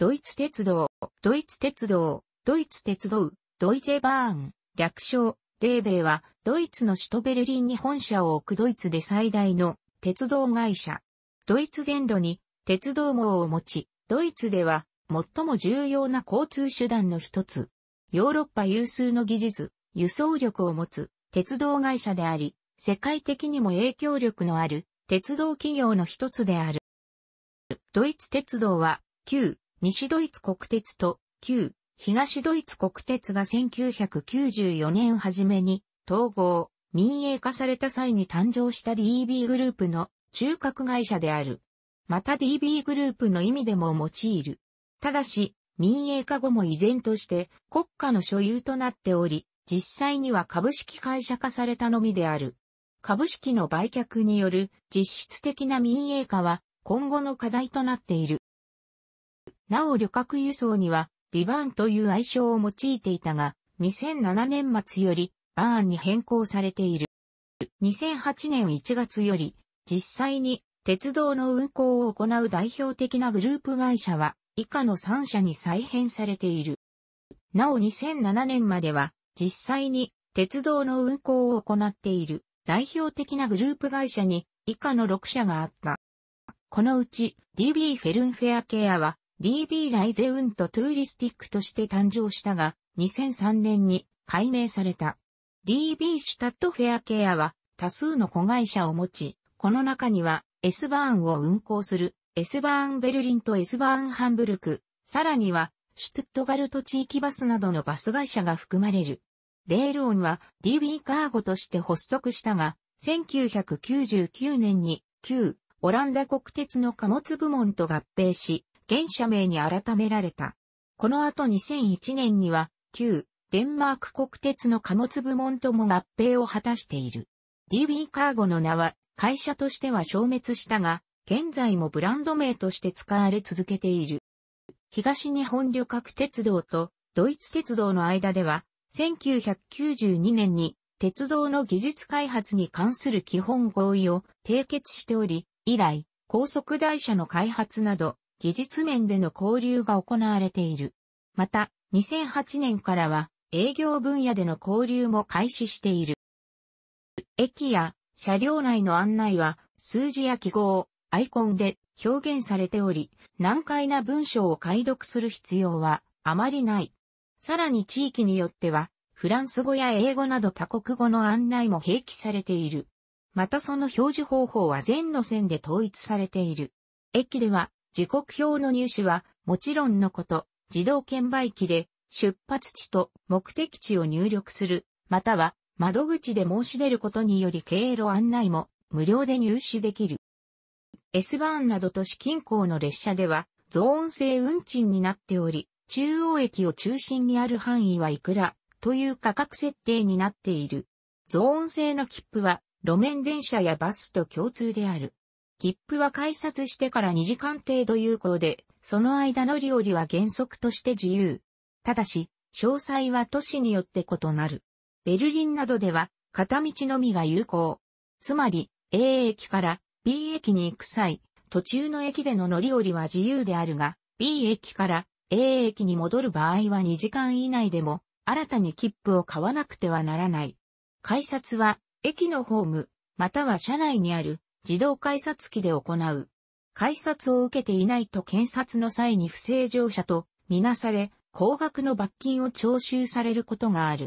ドイツ鉄道、ドイツ鉄道、ドイツ鉄道、ドイジェバーン、略称、デーベイは、ドイツの首都ベルリンに本社を置くドイツで最大の鉄道会社。ドイツ全土に鉄道網を持ち、ドイツでは最も重要な交通手段の一つ。ヨーロッパ有数の技術、輸送力を持つ鉄道会社であり、世界的にも影響力のある鉄道企業の一つである。ドイツ鉄道は、旧西ドイツ国鉄と旧東ドイツ国鉄が1994年初めに統合、民営化された際に誕生した DB グループの中核会社である。また DB グループの意味でも用いる。ただし、民営化後も依然として国家の所有となっており、実際には株式会社化されたのみである。株式の売却による実質的な民営化は今後の課題となっている。なお旅客輸送にはリバーンという愛称を用いていたが、2007年末よりバーンに変更されている。2008年1月より実際に鉄道の運行を行う代表的なグループ会社は、以下の3社に再編されている。なお2007年までは実際に鉄道の運行を行っている代表的なグループ会社に以下の6社があった。このうち DB フェルンフェアケアは DB ライゼウントトゥーリスティックとして誕生したが2003年に改名された。DB シュタットフェアケアは多数の子会社を持ち、この中には S バーンを運行するSバーンベルリンとSバーンハンブルク、さらには、シュトゥットガルト地域バスなどのバス会社が含まれる。レールオンは DB カーゴとして発足したが、1999年に旧オランダ国鉄の貨物部門と合併し、現社名に改められた。この後2001年には、旧デンマーク国鉄の貨物部門とも合併を果たしている。DB カーゴの名は会社としては消滅したが、現在もブランド名として使われ続けている。東日本旅客鉄道とドイツ鉄道の間では、1992年に鉄道の技術開発に関する基本合意を締結しており、以来、高速台車の開発など、技術面での交流が行われている。また、2008年からは営業分野での交流も開始している。駅や車両内の案内は、数字や記号、アイコンで表現されており、難解な文章を解読する必要はあまりない。さらに地域によっては、フランス語や英語など他国語の案内も併記されている。またその表示方法は全路線で統一されている。駅では、時刻表の入手はもちろんのこと、自動券売機で出発地と目的地を入力する、または窓口で申し出ることにより経路案内も無料で入手できる。S バーンなど都市近郊の列車では、ゾーン制運賃になっており、中央駅を中心にある範囲はいくらという価格設定になっている。ゾーン制の切符は、路面電車やバスと共通である。切符は改札してから2時間程度有効で、その間乗り降りは原則として自由。ただし、詳細は都市によって異なる。ベルリンなどでは、片道のみが有効。つまり、A 駅から、B 駅に行く際、途中の駅での乗り降りは自由であるが、B 駅から A 駅に戻る場合は2時間以内でも、新たに切符を買わなくてはならない。改札は、駅のホーム、または車内にある自動改札機で行う。改札を受けていないと検察の際に不正乗車とみなされ、高額の罰金を徴収されることがある。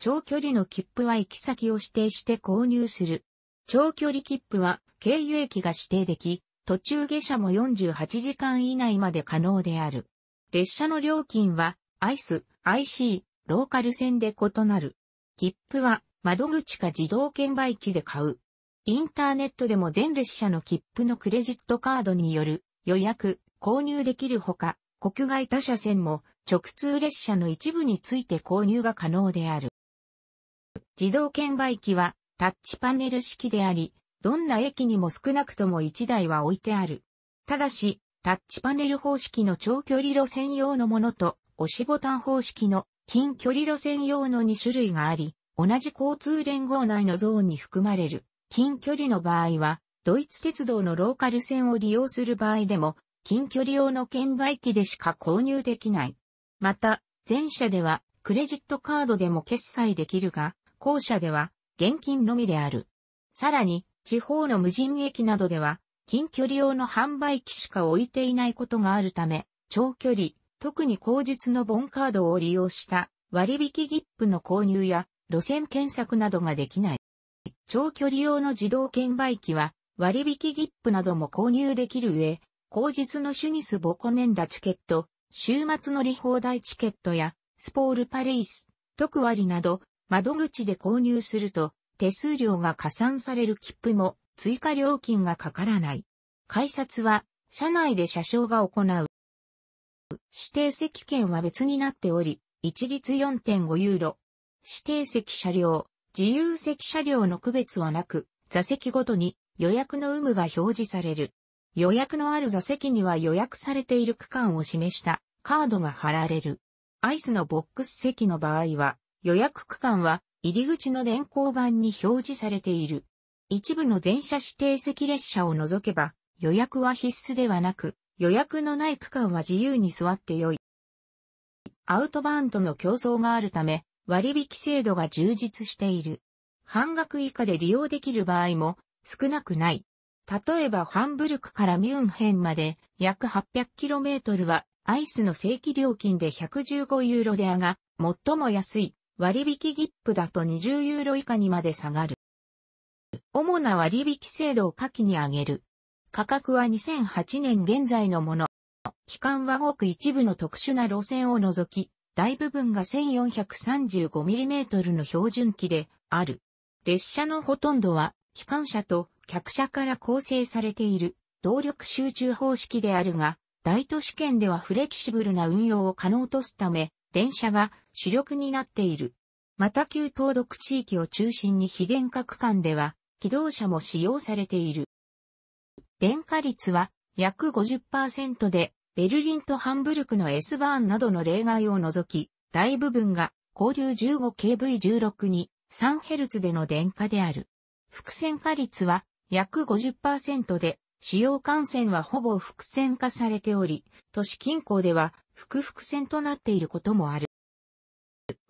長距離の切符は行き先を指定して購入する。長距離切符は経由駅が指定でき、途中下車も48時間以内まで可能である。列車の料金は、ICE、IC、ローカル線で異なる。切符は、窓口か自動券売機で買う。インターネットでも全列車の切符のクレジットカードによる予約、購入できるほか、国外他社線も直通列車の一部について購入が可能である。自動券売機は、タッチパネル式であり、どんな駅にも少なくとも1台は置いてある。ただし、タッチパネル方式の長距離路線用のものと、押しボタン方式の近距離路線用の2種類があり、同じ交通連合内のゾーンに含まれる近距離の場合は、ドイツ鉄道のローカル線を利用する場合でも、近距離用の券売機でしか購入できない。また、前者ではクレジットカードでも決済できるが、後者では現金のみである。さらに、地方の無人駅などでは、近距離用の販売機しか置いていないことがあるため、長距離、特に後日のボンカードを利用した割引切符の購入や路線検索などができない。長距離用の自動券売機は割引切符なども購入できる上、後日のシュニスボコネンダチケット、週末乗り放題チケットやスポールパレイス、特割など窓口で購入すると手数料が加算される切符も追加料金がかからない。改札は車内で車掌が行う。指定席券は別になっており、一律 4.5 ユーロ。指定席車両、自由席車両の区別はなく、座席ごとに予約の有無が表示される。予約のある座席には予約されている区間を示したカードが貼られる。ICEのボックス席の場合は、予約区間は入り口の電光板に表示されている。一部の全車指定席列車を除けば、予約は必須ではなく、予約のない区間は自由に座ってよい。アウトバーンとの競争があるため、割引制度が充実している。半額以下で利用できる場合も少なくない。例えばハンブルクからミュンヘンまで約 800km はICEの正規料金で115ユーロであが、最も安い割引切符だと20ユーロ以下にまで下がる。主な割引制度を下記に挙げる。価格は2008年現在のもの。期間はごく一部の特殊な路線を除き、大部分が 1435mm の標準機である。列車のほとんどは機関車と客車から構成されている動力集中方式であるが、大都市圏ではフレキシブルな運用を可能とすため、電車が主力になっている。また旧東独地域を中心に非電化区間では、気動車も使用されている。電化率は約 50% で、ベルリンとハンブルクの S バーンなどの例外を除き、大部分が交流 15kV16 に 3Hz での電化である。複線化率は約 50% で、主要幹線はほぼ複線化されており、都市近郊では複線となっていることもある。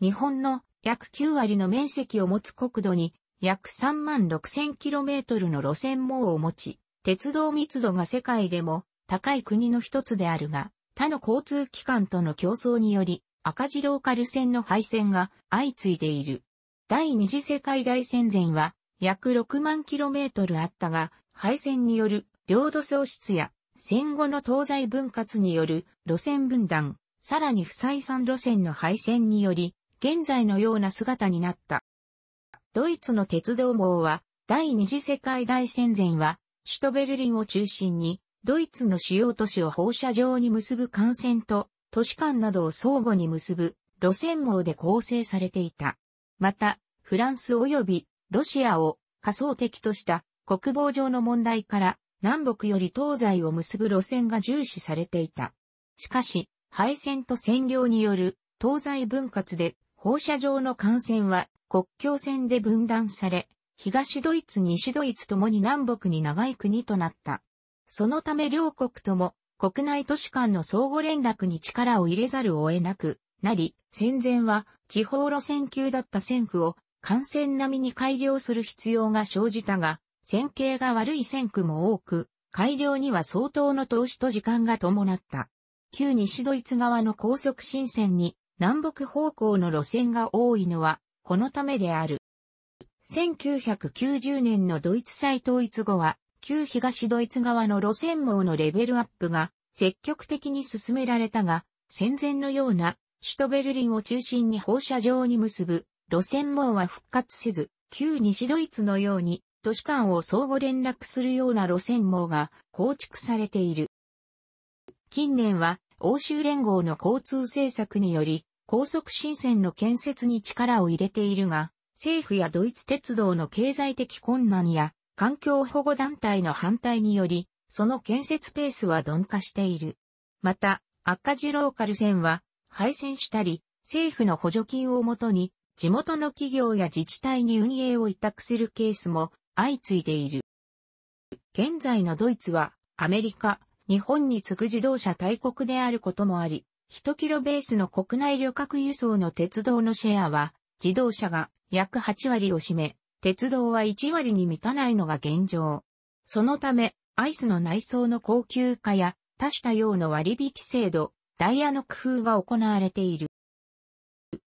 日本の約9割の面積を持つ国土に約 36,000km の路線網を持ち、鉄道密度が世界でも高い国の一つであるが、他の交通機関との競争により、赤字ローカル線の廃線が相次いでいる。第二次世界大戦前は約6万キロメートルあったが、廃線による領土喪失や戦後の東西分割による路線分断、さらに不採算路線の廃線により、現在のような姿になった。ドイツの鉄道網は、第二次世界大戦前は、首都ベルリンを中心に、ドイツの主要都市を放射状に結ぶ幹線と都市間などを相互に結ぶ路線網で構成されていた。また、フランス及びロシアを仮想敵とした国防上の問題から南北より東西を結ぶ路線が重視されていた。しかし、廃線と占領による東西分割で放射状の幹線は国境線で分断され、東ドイツ、西ドイツともに南北に長い国となった。そのため両国とも国内都市間の相互連絡に力を入れざるを得なくなり、戦前は地方路線級だった線区を幹線並みに改良する必要が生じたが、線形が悪い線区も多く、改良には相当の投資と時間が伴った。旧西ドイツ側の高速新線に南北方向の路線が多いのはこのためである。1990年のドイツ再統一後は、旧東ドイツ側の路線網のレベルアップが積極的に進められたが、戦前のような首都ベルリンを中心に放射状に結ぶ路線網は復活せず、旧西ドイツのように都市間を相互連絡するような路線網が構築されている。近年は欧州連合の交通政策により高速新線の建設に力を入れているが、政府やドイツ鉄道の経済的困難や環境保護団体の反対により、その建設ペースは鈍化している。また、赤字ローカル線は廃線したり、政府の補助金をもとに、地元の企業や自治体に運営を委託するケースも相次いでいる。現在のドイツは、アメリカ、日本に次ぐ自動車大国であることもあり、1キロベースの国内旅客輸送の鉄道のシェアは、自動車が約8割を占め、鉄道は1割に満たないのが現状。そのため、ICEの内装の高級化や、多種多様の割引制度、ダイヤの工夫が行われている。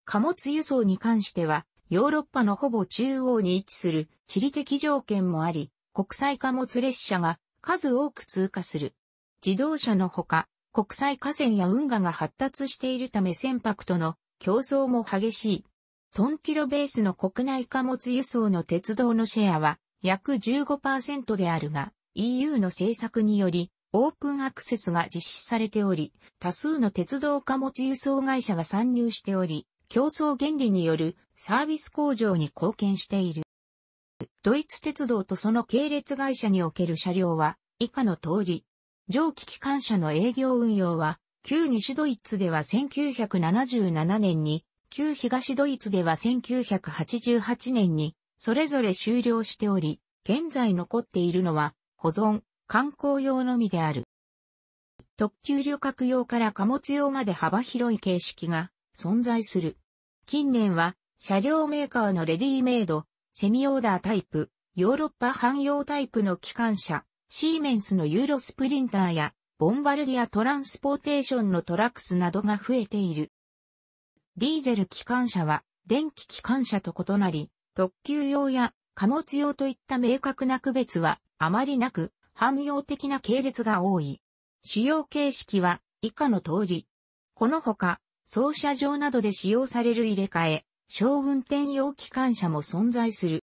貨物輸送に関しては、ヨーロッパのほぼ中央に位置する地理的条件もあり、国際貨物列車が数多く通過する。自動車のほか、国際河川や運河が発達しているため船舶との競争も激しい。トンキロベースの国内貨物輸送の鉄道のシェアは約 15% であるが、EU の政策によりオープンアクセスが実施されており、多数の鉄道貨物輸送会社が参入しており、競争原理によるサービス向上に貢献している。ドイツ鉄道とその系列会社における車両は以下の通り。蒸気機関車の営業運用は、旧西ドイツでは1977年に、旧東ドイツでは1988年に、それぞれ終了しており、現在残っているのは、保存、観光用のみである。特急旅客用から貨物用まで幅広い形式が存在する。近年は、車両メーカーのレディメイド、セミオーダータイプ、ヨーロッパ汎用タイプの機関車、シーメンスのユーロスプリンターや、ボンバルディアトランスポーテーションのトラクスなどが増えている。ディーゼル機関車は、電気機関車と異なり、特急用や貨物用といった明確な区別はあまりなく、汎用的な系列が多い。主要形式は以下の通り。このほか、操車場などで使用される入れ替え、小運転用機関車も存在する。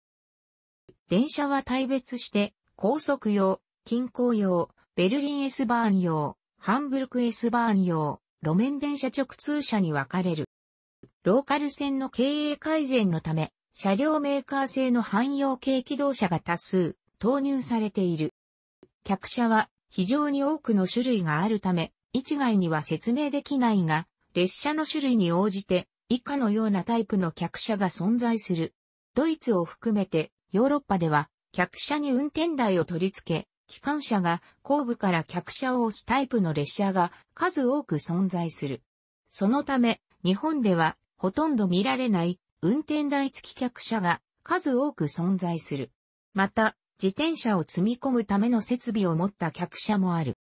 電車は大別して、高速用、近郊用、ベルリン S バーン用、ハンブルク S バーン用、路面電車直通車に分かれる。ローカル線の経営改善のため、車両メーカー製の汎用軽機動車が多数投入されている。客車は非常に多くの種類があるため、一概には説明できないが、列車の種類に応じて以下のようなタイプの客車が存在する。ドイツを含めてヨーロッパでは客車に運転台を取り付け、機関車が後部から客車を押すタイプの列車が数多く存在する。そのため、日本ではほとんど見られない運転台付き客車が数多く存在する。また、自転車を積み込むための設備を持った客車もある。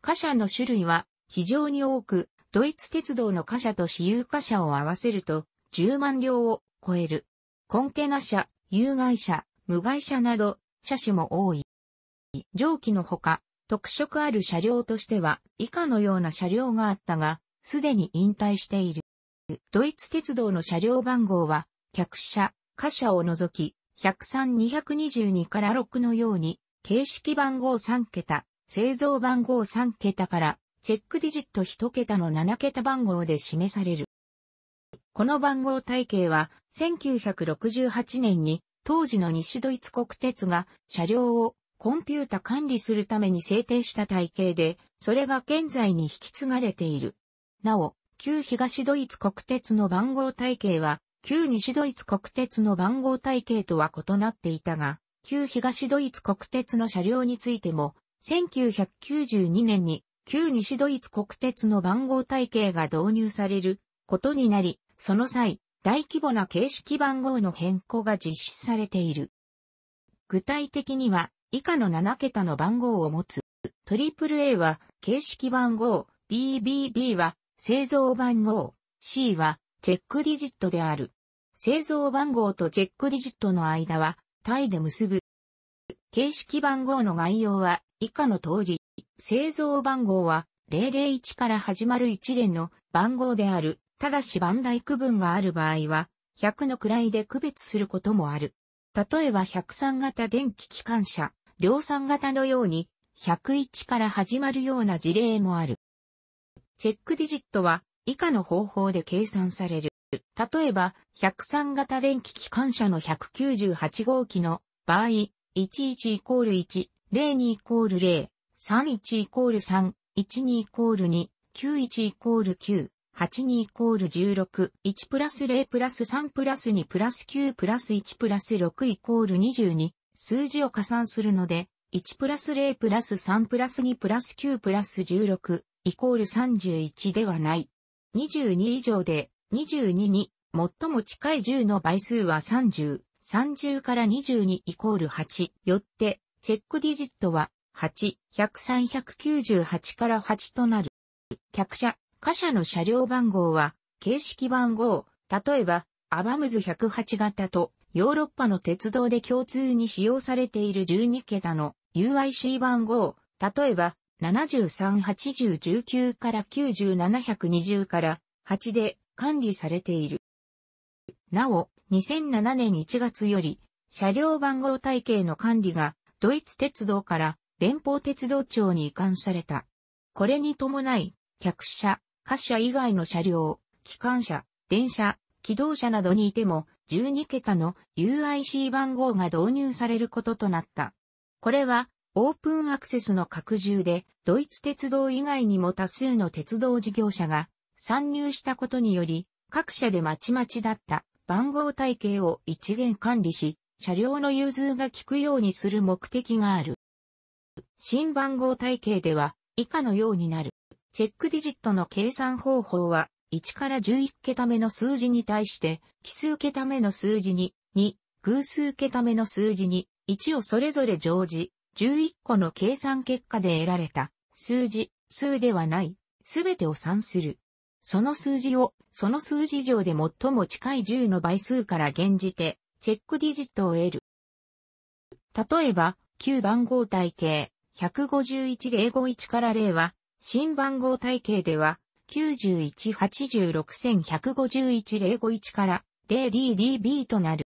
貨車の種類は非常に多く、ドイツ鉄道の貨車と私有貨車を合わせると10万両を超える。コンテナ車、有害車、無害車など車種も多い。蒸気のほか、特色ある車両としては以下のような車両があったが、すでに引退している。ドイツ鉄道の車両番号は、客車、貨車を除き、103、222から6のように、形式番号3桁、製造番号3桁から、チェックディジット1桁の7桁番号で示される。この番号体系は、1968年に、当時の西ドイツ国鉄が、車両をコンピュータ管理するために制定した体系で、それが現在に引き継がれている。なお、旧東ドイツ国鉄の番号体系は、旧西ドイツ国鉄の番号体系とは異なっていたが、旧東ドイツ国鉄の車両についても、1992年に旧西ドイツ国鉄の番号体系が導入されることになり、その際、大規模な形式番号の変更が実施されている。具体的には、以下の7桁の番号を持つ。AAA は形式番号、BBB は製造番号、C はチェックディジットである。製造番号とチェックディジットの間はタイで結ぶ。形式番号の概要は以下の通り、製造番号は001から始まる一連の番号である。ただし番台区分がある場合は100の位で区別することもある。例えば103型電気機関車、量産型のように101から始まるような事例もある。チェックディジットは以下の方法で計算される。例えば、103型電気機関車の198号機の場合、11イコール1、02イコール0、31イコール3、12イコール2、91イコール9、82イコール16、1プラス0プラス3プラス2プラス9プラス1プラス6イコール22、数字を加算するので、1+0+3+2+9+16=31ではない。22以上で、22に、最も近い10の倍数は30、30から22=8。よって、チェックディジットは、8、103、198から8となる。客車、貨車の車両番号は、形式番号、例えば、アバムズ108型と、ヨーロッパの鉄道で共通に使用されている12桁の UIC 番号、例えば、73、80、19から90、720から8で管理されている。なお、2007年1月より、車両番号体系の管理が、ドイツ鉄道から連邦鉄道庁に移管された。これに伴い、客車、貨車以外の車両、機関車、電車、機動車などにいても、12桁の UIC 番号が導入されることとなった。これは、オープンアクセスの拡充で、ドイツ鉄道以外にも多数の鉄道事業者が参入したことにより、各社でまちまちだった番号体系を一元管理し、車両の融通が利くようにする目的がある。新番号体系では、以下のようになる。チェックディジットの計算方法は、1から11桁目の数字に対して、奇数桁目の数字に、2、偶数桁目の数字に、1をそれぞれ乗じ、11個の計算結果で得られた、数字、数ではない、すべてを算する。その数字を、その数字上で最も近い10の倍数から減じて、チェックディジットを得る。例えば、旧番号体系、151,051から0は、新番号体系では、91,86,151,051から0DDB となる。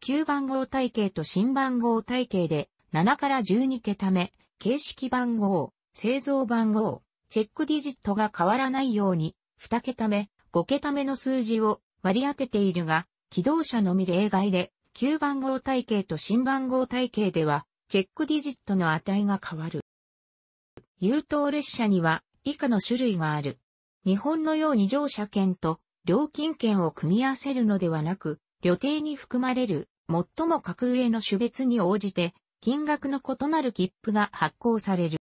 旧番号体系と新番号体系で、7から12桁目、形式番号、製造番号、チェックディジットが変わらないように、2桁目、5桁目の数字を割り当てているが、機動車のみ例外で、旧番号体系と新番号体系では、チェックディジットの値が変わる。優等列車には以下の種類がある。日本のように乗車券と料金券を組み合わせるのではなく、旅程に含まれる最も格上の種別に応じて、金額の異なる切符が発行される。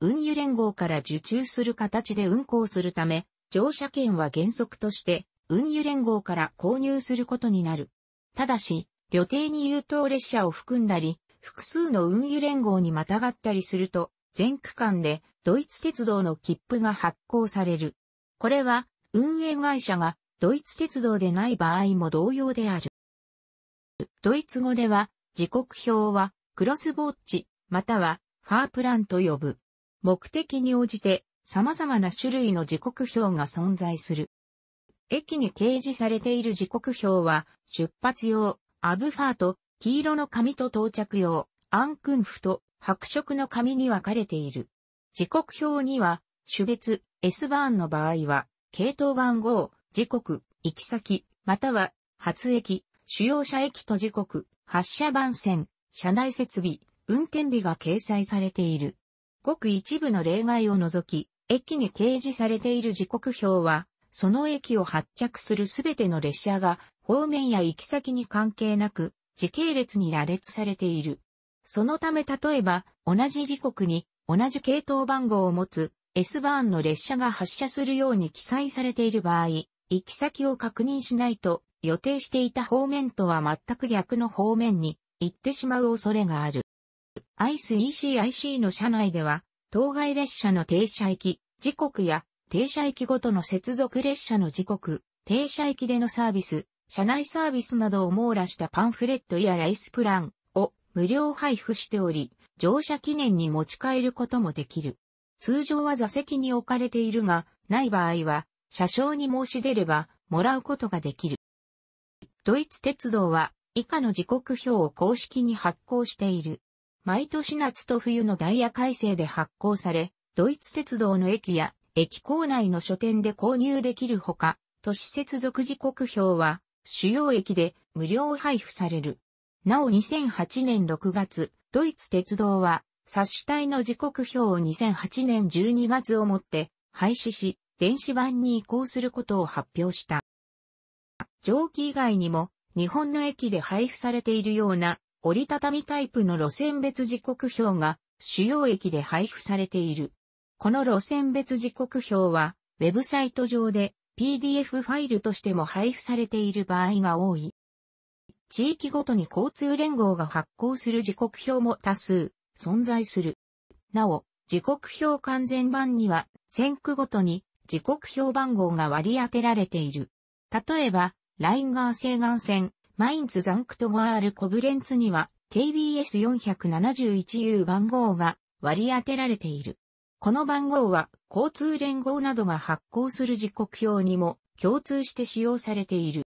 運輸連合から受注する形で運行するため、乗車券は原則として、運輸連合から購入することになる。ただし、旅程に優等列車を含んだり、複数の運輸連合にまたがったりすると、全区間でドイツ鉄道の切符が発行される。これは、運営会社がドイツ鉄道でない場合も同様である。ドイツ語では、時刻表は、クロスボッチ、または、ファープランと呼ぶ。目的に応じて、様々な種類の時刻表が存在する。駅に掲示されている時刻表は、出発用、アブファーと、黄色の紙と到着用、アンクンフと、白色の紙に分かれている。時刻表には、種別、S バーンの場合は、系統番号、時刻、行き先、または、発駅、主要車駅と時刻、発車番線、車内設備、運転日が掲載されている。ごく一部の例外を除き、駅に掲示されている時刻表は、その駅を発着するすべての列車が、方面や行き先に関係なく、時系列に羅列されている。そのため例えば、同じ時刻に、同じ系統番号を持つ、S バーンの列車が発車するように記載されている場合、行き先を確認しないと、予定していた方面とは全く逆の方面に行ってしまう恐れがある。ICE、IC の車内では、当該列車の停車駅、時刻や停車駅ごとの接続列車の時刻、停車駅でのサービス、車内サービスなどを網羅したパンフレットやレースプランを無料配布しており、乗車記念に持ち帰ることもできる。通常は座席に置かれているが、ない場合は、車掌に申し出れば、もらうことができる。ドイツ鉄道は以下の時刻表を公式に発行している。毎年夏と冬のダイヤ改正で発行され、ドイツ鉄道の駅や駅構内の書店で購入できるほか、都市接続時刻表は主要駅で無料配布される。なお2008年6月、ドイツ鉄道は冊子体の時刻表を2008年12月をもって廃止し、電子版に移行することを発表した。蒸気以外にも日本の駅で配布されているような折りたたみタイプの路線別時刻表が主要駅で配布されている。この路線別時刻表は、ウェブサイト上で PDF ファイルとしても配布されている場合が多い。地域ごとに交通連合が発行する時刻表も多数存在する。なお、時刻表完全版には、線区ごとに時刻表番号が割り当てられている。例えば、ラインガー西岸線、マインツ・ザンクトガール・コブレンツには、KBS471U 番号が割り当てられている。この番号は、交通連合などが発行する時刻表にも共通して使用されている。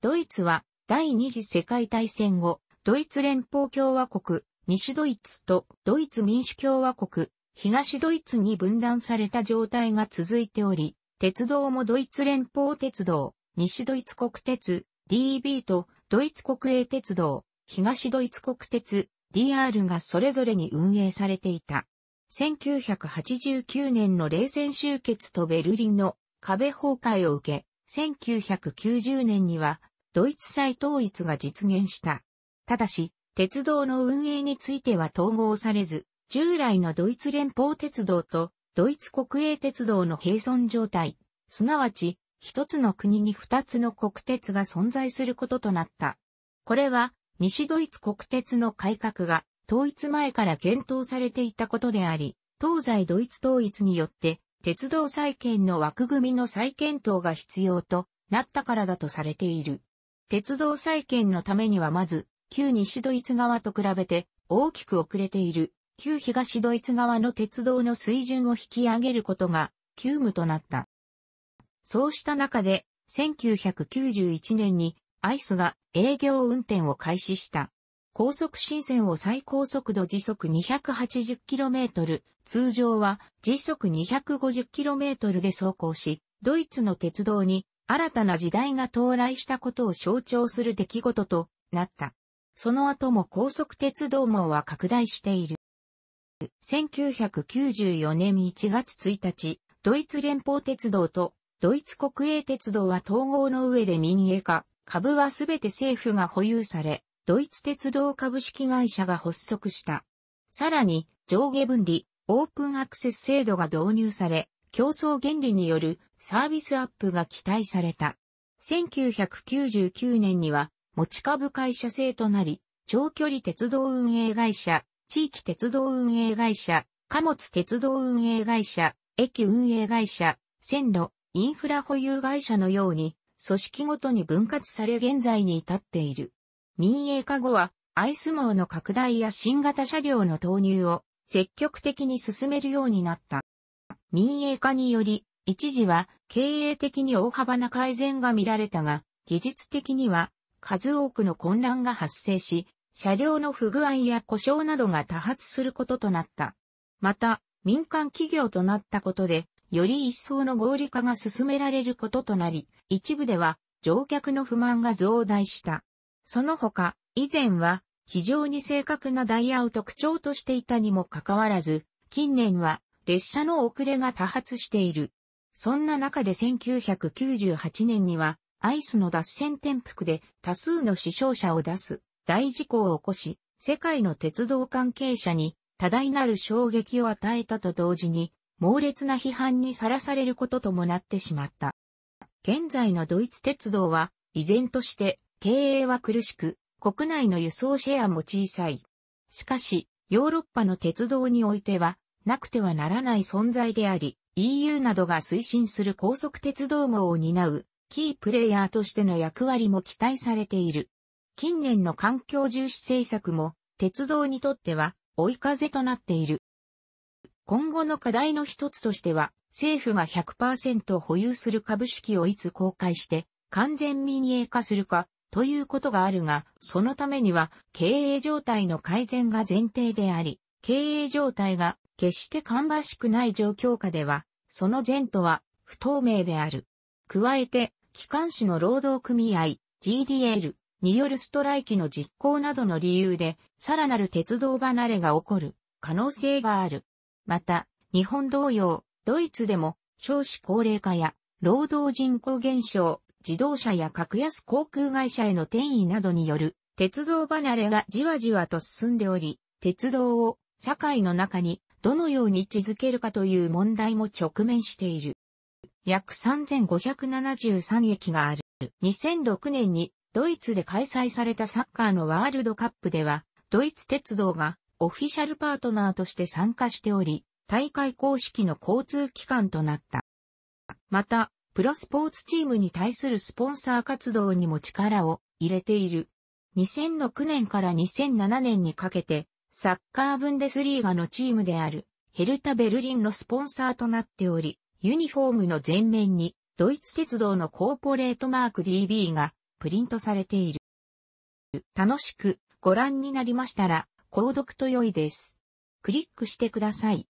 ドイツは、第二次世界大戦後、ドイツ連邦共和国、西ドイツとドイツ民主共和国、東ドイツに分断された状態が続いており、鉄道もドイツ連邦鉄道、西ドイツ国鉄、DB とドイツ国営鉄道、東ドイツ国鉄、DR がそれぞれに運営されていた。1989年の冷戦終結とベルリンの壁崩壊を受け、1990年にはドイツ再統一が実現した。ただし、鉄道の運営については統合されず、従来のドイツ連邦鉄道とドイツ国営鉄道の並存状態、すなわち一つの国に二つの国鉄が存在することとなった。これは西ドイツ国鉄の改革が統一前から検討されていたことであり、東西ドイツ統一によって鉄道再建の枠組みの再検討が必要となったからだとされている。鉄道再建のためにはまず、旧西ドイツ側と比べて大きく遅れている旧東ドイツ側の鉄道の水準を引き上げることが急務となった。そうした中で1991年にICEが営業運転を開始した。高速新線を最高速度時速 280km、通常は時速 250km で走行し、ドイツの鉄道に新たな時代が到来したことを象徴する出来事となった。その後も高速鉄道網は拡大している。1994年1月1日、ドイツ連邦鉄道とドイツ国営鉄道は統合の上で民営化、株はすべて政府が保有され、ドイツ鉄道株式会社が発足した。さらに、上下分離、オープンアクセス制度が導入され、競争原理によるサービスアップが期待された。1999年には、持ち株会社制となり、長距離鉄道運営会社、地域鉄道運営会社、貨物鉄道運営会社、駅運営会社、線路、インフラ保有会社のように、組織ごとに分割され現在に至っている。民営化後は、ICE網の拡大や新型車両の投入を積極的に進めるようになった。民営化により、一時は経営的に大幅な改善が見られたが、技術的には、数多くの混乱が発生し、車両の不具合や故障などが多発することとなった。また、民間企業となったことで、より一層の合理化が進められることとなり、一部では乗客の不満が増大した。その他、以前は非常に正確なダイヤを特徴としていたにもかかわらず、近年は列車の遅れが多発している。そんな中で1998年には、ICEの脱線転覆で多数の死傷者を出す大事故を起こし、世界の鉄道関係者に多大なる衝撃を与えたと同時に、猛烈な批判にさらされることともなってしまった。現在のドイツ鉄道は、依然として経営は苦しく、国内の輸送シェアも小さい。しかし、ヨーロッパの鉄道においては、なくてはならない存在であり、EU などが推進する高速鉄道網を担う。キープレイヤーとしての役割も期待されている。近年の環境重視政策も鉄道にとっては追い風となっている。今後の課題の一つとしては、政府が 100% 保有する株式をいつ公開して完全民営化するかということがあるが、そのためには経営状態の改善が前提であり、経営状態が決して芳しくない状況下では、その前途は不透明である。加えて、機関士の労働組合、GDL によるストライキの実行などの理由で、さらなる鉄道離れが起こる可能性がある。また、日本同様、ドイツでも少子高齢化や労働人口減少、自動車や格安航空会社への転移などによる鉄道離れがじわじわと進んでおり、鉄道を社会の中にどのように位置づけるかという問題も直面している。約3573駅がある。2006年にドイツで開催されたサッカーのワールドカップでは、ドイツ鉄道がオフィシャルパートナーとして参加しており、大会公式の交通機関となった。また、プロスポーツチームに対するスポンサー活動にも力を入れている。2006年から2007年にかけて、サッカーブンデスリーガのチームである、ヘルタ・ベルリンのスポンサーとなっており、ユニフォームの前面に、ドイツ鉄道のコーポレートマーク DB がプリントされている。楽しくご覧になりましたら、購読と良いです。クリックしてください。